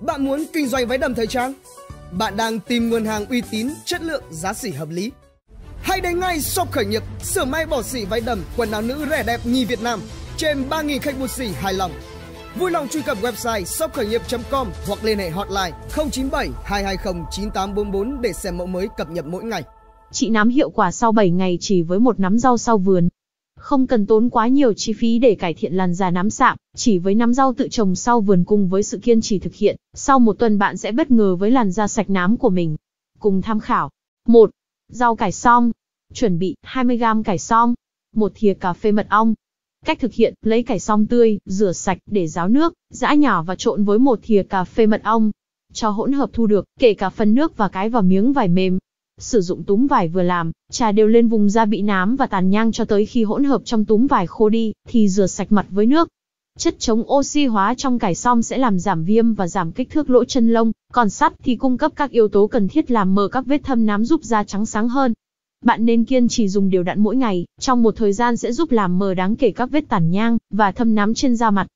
Bạn muốn kinh doanh váy đầm thời trang? Bạn đang tìm nguồn hàng uy tín, chất lượng, giá xỉ hợp lý. Hãy đến ngay shop khởi nghiệp, xưởng may bỏ xỉ váy đầm, quần áo nữ rẻ đẹp nhì Việt Nam. Trên 3.000 khách buôn xỉ hài lòng. Vui lòng truy cập website shopkhởi nghiệp.com hoặc liên hệ hotline 097 220 9844 để xem mẫu mới cập nhật mỗi ngày. Chị nắm hiệu quả sau 7 ngày chỉ với một nắm rau sau vườn. Không cần tốn quá nhiều chi phí để cải thiện làn da nám sạm, chỉ với nắm rau tự trồng sau vườn cùng với sự kiên trì thực hiện, sau một tuần bạn sẽ bất ngờ với làn da sạch nám của mình. Cùng tham khảo. 1. Rau cải xong. Chuẩn bị 20g cải xong, 1 thìa cà phê mật ong. Cách thực hiện, lấy cải xong tươi, rửa sạch để ráo nước, giã nhỏ và trộn với 1 thìa cà phê mật ong. Cho hỗn hợp thu được, kể cả phần nước và cái vào miếng vải mềm. Sử dụng túm vải vừa làm, chà đều lên vùng da bị nám và tàn nhang cho tới khi hỗn hợp trong túm vải khô đi, thì rửa sạch mặt với nước. Chất chống oxy hóa trong cải xong sẽ làm giảm viêm và giảm kích thước lỗ chân lông, còn sắt thì cung cấp các yếu tố cần thiết làm mờ các vết thâm nám giúp da trắng sáng hơn. Bạn nên kiên trì dùng đều đặn mỗi ngày, trong một thời gian sẽ giúp làm mờ đáng kể các vết tàn nhang và thâm nám trên da mặt.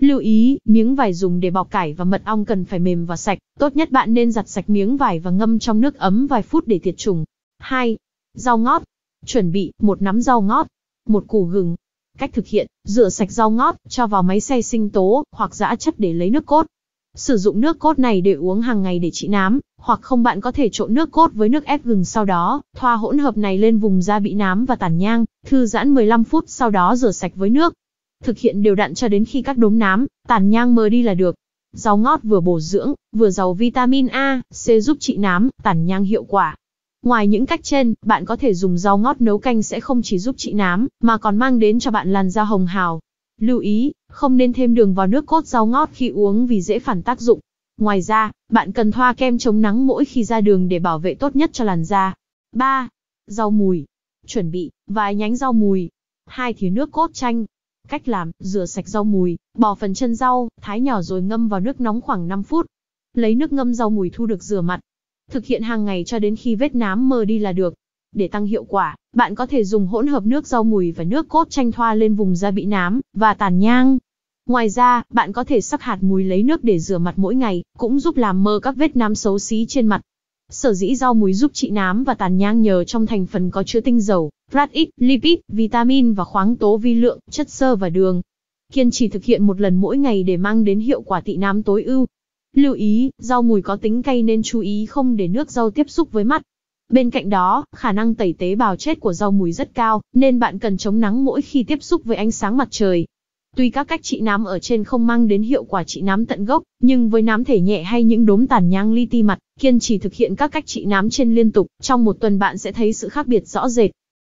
Lưu ý, miếng vải dùng để bọc cải và mật ong cần phải mềm và sạch, tốt nhất bạn nên giặt sạch miếng vải và ngâm trong nước ấm vài phút để tiệt trùng. 2. Rau ngót. Chuẩn bị, 1 nắm rau ngót, 1 củ gừng. Cách thực hiện, rửa sạch rau ngót, cho vào máy xay sinh tố, hoặc giã chất để lấy nước cốt. Sử dụng nước cốt này để uống hàng ngày để trị nám, hoặc không bạn có thể trộn nước cốt với nước ép gừng sau đó, thoa hỗn hợp này lên vùng da bị nám và tàn nhang, thư giãn 15 phút sau đó rửa sạch với nước. Thực hiện đều đặn cho đến khi các đốm nám, tàn nhang mờ đi là được. Rau ngót vừa bổ dưỡng, vừa giàu vitamin A, C giúp trị nám, tàn nhang hiệu quả. Ngoài những cách trên, bạn có thể dùng rau ngót nấu canh sẽ không chỉ giúp trị nám, mà còn mang đến cho bạn làn da hồng hào. Lưu ý, không nên thêm đường vào nước cốt rau ngót khi uống vì dễ phản tác dụng. Ngoài ra, bạn cần thoa kem chống nắng mỗi khi ra đường để bảo vệ tốt nhất cho làn da. 3. Rau mùi. Chuẩn bị, vài nhánh rau mùi, 2 thìa nước cốt chanh. Cách làm, rửa sạch rau mùi, bỏ phần chân rau, thái nhỏ rồi ngâm vào nước nóng khoảng 5 phút. Lấy nước ngâm rau mùi thu được rửa mặt. Thực hiện hàng ngày cho đến khi vết nám mờ đi là được. Để tăng hiệu quả, bạn có thể dùng hỗn hợp nước rau mùi và nước cốt chanh thoa lên vùng da bị nám và tàn nhang. Ngoài ra, bạn có thể sắc hạt mùi lấy nước để rửa mặt mỗi ngày, cũng giúp làm mờ các vết nám xấu xí trên mặt. Sở dĩ rau mùi giúp trị nám và tàn nhang nhờ trong thành phần có chứa tinh dầu, phthalate, lipid, vitamin và khoáng tố vi lượng, chất xơ và đường. Kiên trì thực hiện một lần mỗi ngày để mang đến hiệu quả trị nám tối ưu. Lưu ý, rau mùi có tính cay nên chú ý không để nước rau tiếp xúc với mắt. Bên cạnh đó, khả năng tẩy tế bào chết của rau mùi rất cao, nên bạn cần chống nắng mỗi khi tiếp xúc với ánh sáng mặt trời. Tuy các cách trị nám ở trên không mang đến hiệu quả trị nám tận gốc, nhưng với nám thể nhẹ hay những đốm tàn nhang li ti mặt, kiên trì thực hiện các cách trị nám trên liên tục, trong một tuần bạn sẽ thấy sự khác biệt rõ rệt.